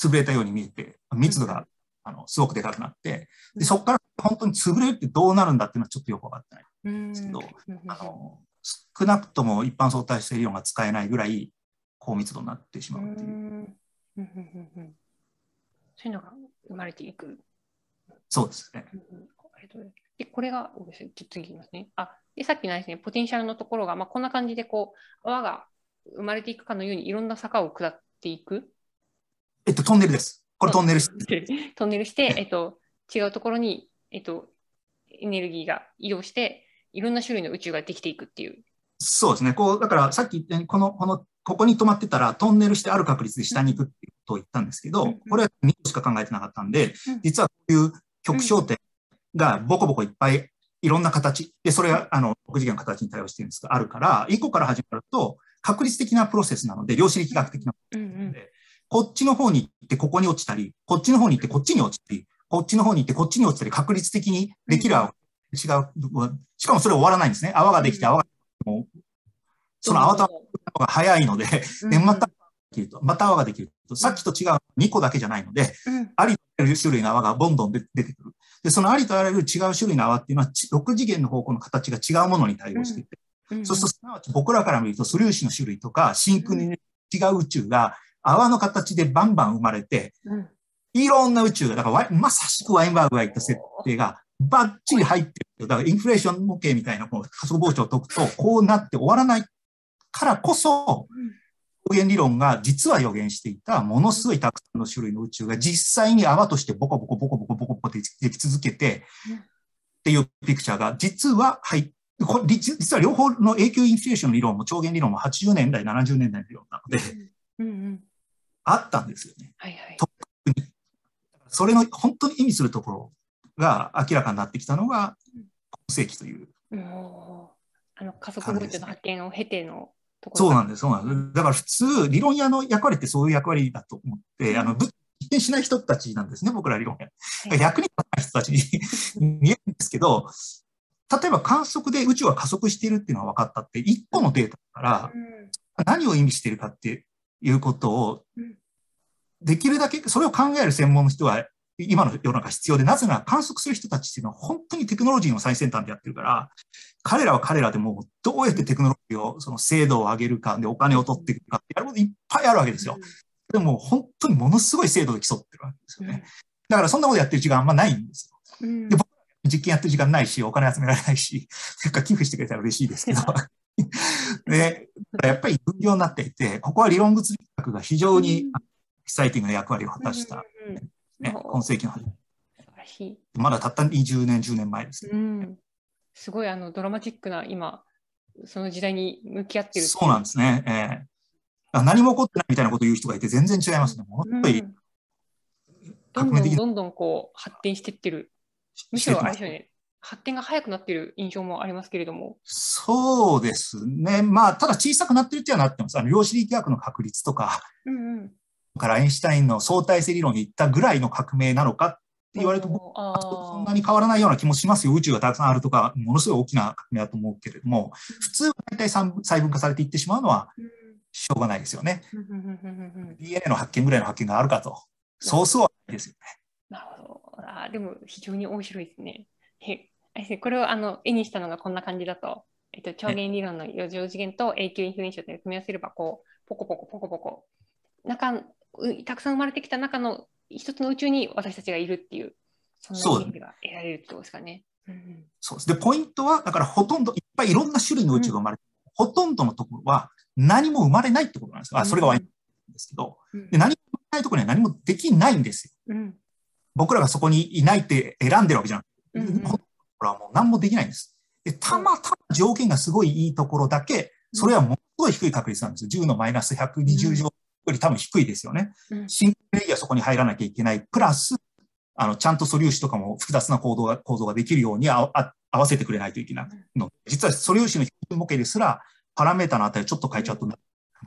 潰れたように見えて密度が、うん、あのすごくでかくなって、でそこから本当に潰れるってどうなるんだっていうのはちょっとよく分かってないんですけど、あの少なくとも一般相対性理論が使えないぐらい高密度になってしまうっていう。うんうんうん、そういうのが生まれていく。そうですね。でこれが次いきますね。あでさっきのですねポテンシャルのところが、まあ、こんな感じでこう泡が生まれていくかのようにいろんな坂を下っていく。えっとトンネルです。これトンネルして、トンネルして、えっと、違うところに、えっと、エネルギーが移動して、いろんな種類の宇宙ができていくっていう。そうですね。こう、だからさっき言ったこの、この、ここに止まってたら、トンネルしてある確率で下に行くっていうことを言ったんですけど、うん、これはにこしか考えてなかったんで、うん、実はこういう極焦点がボコボコいっぱい、いろんな形、で、それが、あの、ろく次元の形に対応してるんですが、あるから、いっこから始まると、確率的なプロセスなので、量子力学的なプロセスなので、うんうん、こっちの方に行ってここに落ちたり、こっちの方に行ってこっちに落ちたり、こっちの方に行ってこっちに落ちたり、確率的にできる泡が違う。しかもそれ終わらないんですね。泡ができて泡ができても、その泡と泡が早いので、でまた泡ができると、また泡ができると、さっきと違うにこだけじゃないので、ありとあらゆる種類の泡がどんどん出てくる。で、そのありとあらゆる違う種類の泡っていうのは、ろく次元の方向の形が違うものに対応していて、うんうん、そうすると、すなわち僕らから見ると素粒子の種類とか、真空に違う宇宙が泡の形でバンバン生まれて、うん、いろんな宇宙が、だからまさしくワインバーグが言った設定がバッチリ入ってる。だからインフレーション模型みたいなこの加速膨張を解くと、こうなって終わらないからこそ、うん予言理論が実は予言していたものすごいたくさんの種類の宇宙が実際に泡としてボコボコボコボコボコボコでき続けてっていうピクチャーが実は、はい、実は両方の永久インフレーション理論も超限理論もはちじゅうねんだいななじゅうねんだいの理論なので、うんうんうん、あったんですよね、はいはい、特にそれの本当に意味するところが明らかになってきたのが今世紀という、うん、あの加速膨張の発見を経てのそうなんです、そうなんです。だから普通、理論屋の役割ってそういう役割だと思って、あの、実験しない人たちなんですね、僕ら理論屋。役に立たない人たちに見えるんですけど、例えば観測で宇宙は加速しているっていうのが分かったって、一個のデータから何を意味しているかっていうことを、できるだけ、それを考える専門の人は今の世の中必要で、なぜなら観測する人たちっていうのは本当にテクノロジーの最先端でやってるから、彼らは彼らでもうどうやってテクノロジーを、その精度を上げるかでお金を取っていくかってやることいっぱいあるわけですよ。でも本当にものすごい精度で競ってるわけですよね。だからそんなことやってる時間あんまないんですよ。で、僕は実験やってる時間ないし、お金集められないし、それから寄付してくれたら嬉しいですけど。で、やっぱり分業になっていて、ここは理論物理学が非常にエキサイティングな役割を果たした。ね、今世紀の初めまだたったにじゅうねんじゅうねんまえですね、うん、すごいあのドラマチックな今その時代に向き合ってるってそうなんですね、えー、何も起こってないみたいなことを言う人がいて全然違いますね、うん、本当にどんどんどんどんこう発展していってるむしろあれですよね発展が早くなってる印象もありますけれどもそうですねまあただ小さくなってるってはなってますあの量子力学の確率とか、うんうんからエインシュタインの相対性理論に行ったぐらいの革命なのかって言われるとそんなに変わらないような気もしますよ宇宙がたくさんあるとかものすごい大きな革命だと思うけれども普通は大体細分化されていってしまうのはしょうがないですよねディーエヌエー の発見ぐらいの発見があるかとそうそうはないですよねなるほどあでも非常に面白いですねこれをあの絵にしたのがこんな感じだと、えっと、超限理論のよん次元と永久インフレーションを組み合わせればこうポコポコポコポコ中たくさん生まれてきた中の一つの宇宙に私たちがいるっていうその意味が得られるってことですかね。そうです。でポイントはだからほとんどいっぱいいろんな種類の宇宙が生まれて、うん、ほとんどのところは何も生まれないってことなんですよ。あそれがワインですけど、うん、で何も生まれないところには何もできないんですよ、うん。僕らがそこにいないって選んでるわけじゃなくて、うんうん、ほとんどのところはもう何もできないんです。でたまたま条件がすごいいいところだけそれはものすごい低い確率なんですよ。じゅうのマイナスひゃくにじゅう乗、うんより多分低いですよね。真空エリアはそこに入らなきゃいけない。プラス、あの、ちゃんと素粒子とかも複雑な構造が、構造ができるようにああ合わせてくれないといけないので、実は素粒子の標準模型ですら、パラメータの値をちょっと変えちゃうとなっ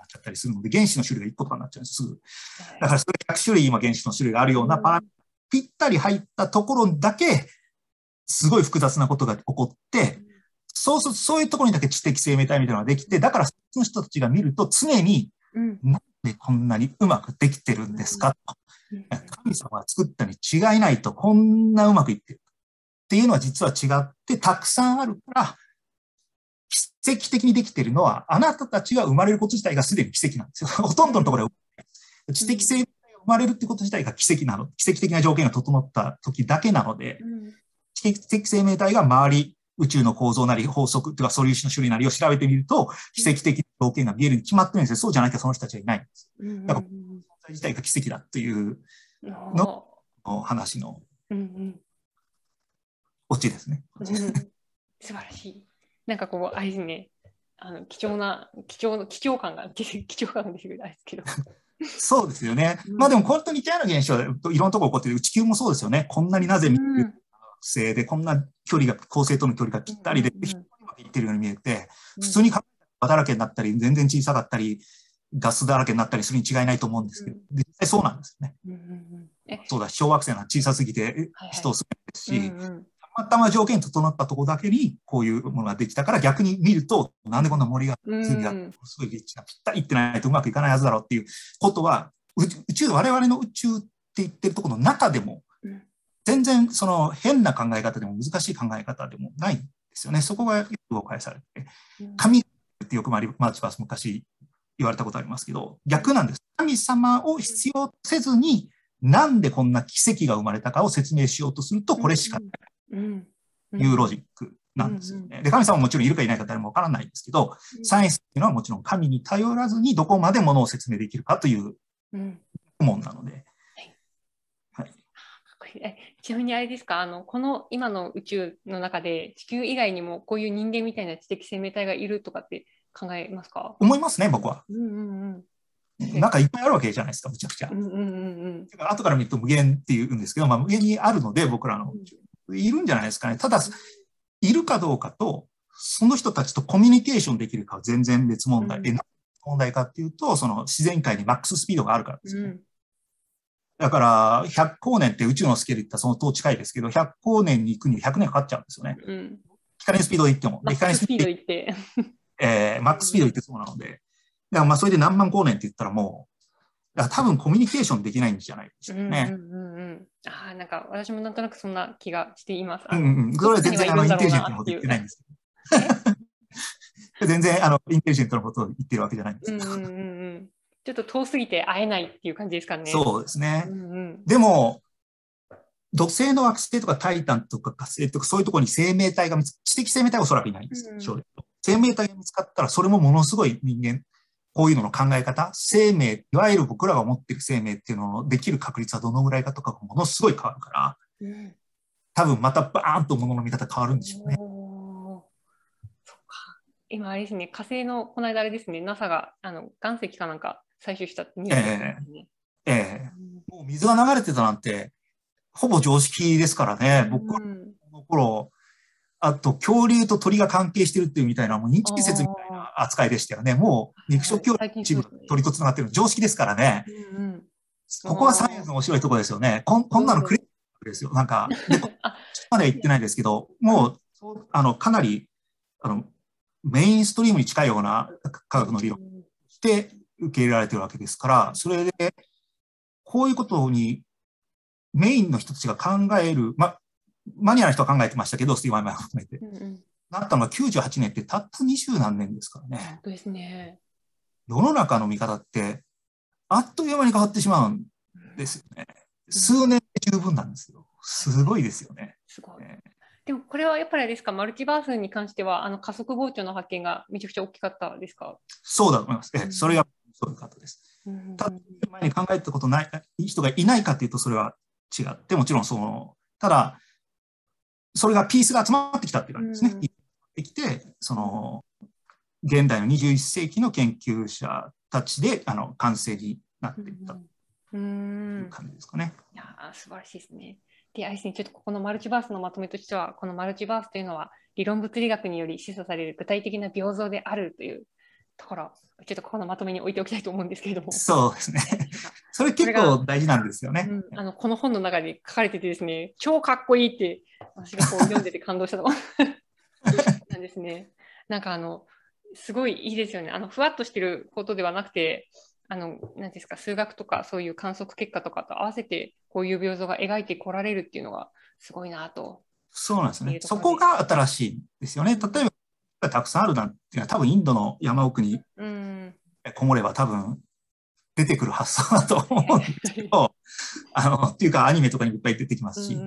ちゃったりするので、原子の種類がいっことかになっちゃうんです、すぐ。だからそれひゃくしゅるい今原子の種類があるようなパラメータぴったり入ったところだけ、すごい複雑なことが起こって、そうするとそういうところにだけ知的生命体みたいなのができて、だからその人たちが見ると常に、うんでこんなにうまくできてるんですかと、神様が作ったに違いないとこんなうまくいってるっていうのは実は違ってたくさんあるから奇跡的にできてるのはあなたたちが生まれること自体がすでに奇跡なんですよほとんどのところは知的生命体が生まれるってこと自体が奇跡なの奇跡的な条件が整った時だけなので知的生命体が周り宇宙の構造なり法則とか素粒子の種類なりを調べてみると奇跡的な条件が見えるに決まってるんですよ。そうじゃなきゃその人たちはいないんです。だから存在自体が奇跡だというの話のオチですね、うんうんうん。素晴らしい。なんかこうあれですね、あの貴重な貴重の貴重感が貴重感が出てくるんですけど。そうですよね。まあでも本当に似たような現象でいろんなところ起こってる。地球もそうですよね。こんなになぜ見る。うんでこんな距離が恒星との距離がぴったりで非常にうまくいってるように見えて普通に火だらけになったり全然小さかったりガスだらけになったりするに違いないと思うんですけど、うん、実際そうなんですよね、うんうんうん、そうだ小惑星は小さすぎて人を住めですし、はいはいうんうん、たまたま条件整ったところだけにこういうものができたから逆に見るとなんでこんな森がすごい立地がぴったりいってないとうまくいかないはずだろうっていうことは宇宙我々の宇宙って言ってるところの中でも全然その変な考え方でも難しい考え方でもないんですよね。そこがよく誤解されて、神ってよくマーチバース昔言われたことありますけど、逆なんです。神様を必要とせずに、なんでこんな奇跡が生まれたかを説明しようとすると、これしかないというロジックなんですよね。で、神様ももちろんいるかいないか誰もわからないんですけど、サイエンスっていうのはもちろん神に頼らずにどこまでものを説明できるかというもんなので、ちなみにあれですか、あのこの今の宇宙の中で地球以外にもこういう人間みたいな知的生命体がいるとかって考えますか？思いますね、僕は。うんうんうん、なんかいっぱいあるわけじゃないですか、むちゃくちゃ。うんうんうん、だから後から見ると無限っていうんですけど、まあ、無限にあるので僕らの宇宙、うん、いるんじゃないですかね。ただいるかどうかとその人たちとコミュニケーションできるかは全然別問題、うん、え何問題かっていうと、その自然界にマックススピードがあるからですよね。うん、だからひゃくこうねんって宇宙のスケールいったら相当近いですけど、ひゃっこうねんに行くにひゃくねんかかっちゃうんですよね。うん、光のスピードで行っても。マックススピード行って。えー、マックススピード行ってそうなので。だからまあそれで何万光年って言ったらもう、だから多分コミュニケーションできないんじゃないですかね。うんうんうん、ああ、なんか私もなんとなくそんな気がしています。うんうん。それは全然あのインテリジェントなこと言ってないんですけど。全然あのインテリジェントなことを言ってるわけじゃないんですけど。うんうんうんちょっと遠すぎて会えないっていう感じですかね。そうですね。うんうん、でも土星の惑星とかタイタンとか火星とかそういうところに生命体が見つ知的生命体はおそらくいないんです、うんうん、生命体が見つかったらそれもものすごい人間こういうのの考え方生命いわゆる僕らが持っている生命っていうののできる確率はどのぐらいかとかものすごい変わるから、うん、多分またバーンとものの見方変わるんでしょうね。そうか。今あれですね、火星のこの間あれですね ナサ があの岩石かなんか採取したってニュースですね。えーえー、もう水が流れてたなんてほぼ常識ですからね。僕はこの頃、うん、あと恐竜と鳥が関係してるっていうみたいなもう人気説みたいな扱いでしたよね。もう肉食恐竜の一部鳥とつながってるの常識ですからね。うんうん、ここはサイエンスの面白いところですよね。こん、こんなのクレイジーですよ。なんかでここまでは言ってないですけど、もうあのかなりあのメインストリームに近いような科学の理論で。うん受け入れられてるわけですから、それでこういうことにメインの人たちが考える、ま、マニアな人は考えてましたけどスティーブ・ワイマン含めて、うんうん、なったのがきゅうじゅうはちねんってたったにじゅうなんねんですからね。本当ですね。世の中の見方ってあっという間に変わってしまうんですよね。数年で十分なんですよ。すごいですよね。すごい。でもこれはやっぱりですか、マルチバースに関してはあの加速膨張の発見がめちゃくちゃ大きかったですか？そうだと思います。え、それがそういう方です。ただ前に考えたことない人がいないかというとそれは違って、もちろんそのただそれがピースが集まってきたっていう感じですね。できてその現代のにじゅういっせいきの研究者たちであの完成になっていったという感じですかね。いや素晴らしいですね。で、あいすね、ちょっとここのマルチバースのまとめとしては、このマルチバースというのは理論物理学により示唆される具体的な病像であるという。ところちょっとここのまとめに置いておきたいと思うんですけれども。そうですね。それ結構大事なんですよね。うん、あのこの本の中で書かれててですね、超かっこいいって私がこう読んでて感動したとこなんですね。なんかあのすごいいいですよね。あのふわっとしてることではなくて、あの何ですか数学とかそういう観測結果とかと合わせてこういう病像が描いてこられるっていうのがすごいなと。そうなんですね。そこが新しいですよね。例えば。たくさんあるなんていうのは多分インドの山奥にこもれば多分出てくる発想だと思うんですけど、あのっていうかアニメとかにいっぱい出てきますし、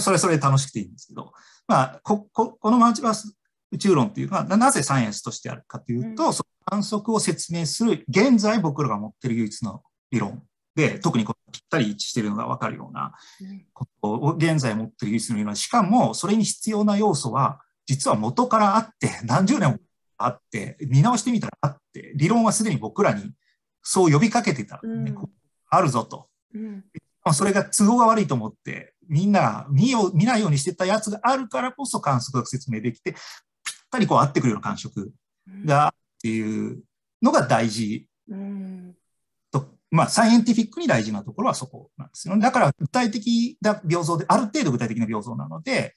それそれ楽しくていいんですけど、まあ、こ, こ, このマルチバース宇宙論っていうのは な, なぜサイエンスとしてあるかというと、うん、その観測を説明する現在僕らが持っている唯一の理論で、特にこうぴったり一致しているのが分かるようなことを現在持っている唯一の理論、しかもそれに必要な要素は実は元からあって何十年もあって見直してみたらあって理論はすでに僕らにそう呼びかけてた、ね、うん、あるぞと、うん、それが都合が悪いと思ってみんな 見, よ見ないようにしてたやつがあるからこそ観測が説明できてぴったりこう合ってくるような感触がっていうのが大事、うん、と、まあサイエンティフィックに大事なところはそこなんですよね。だから具体的な病像である程度具体的な病像なので。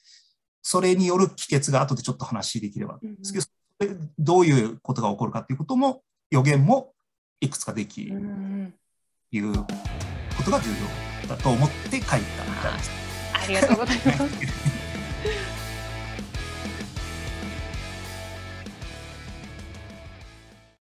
それによる帰結が後でちょっと話できればですけど、うん、どういうことが起こるかということも予言もいくつかできる、うん、いうことが重要だと思って書いたみたいです。ありがとうございます。